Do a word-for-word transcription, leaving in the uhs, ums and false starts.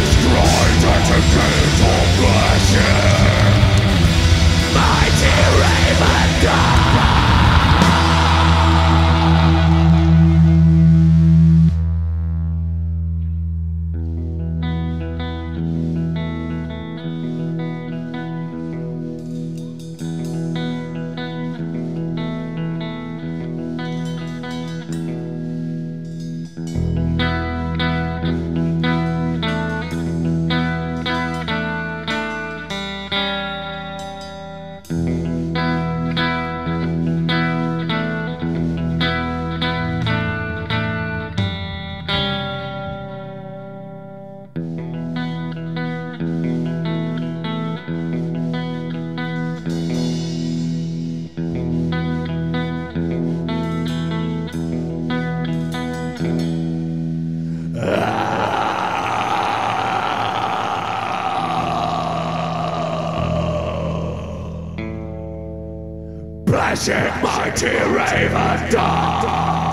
destroy the decades of Blashyrkh. Mighty Ravendark! Blashyrkh, mighty Ravendark!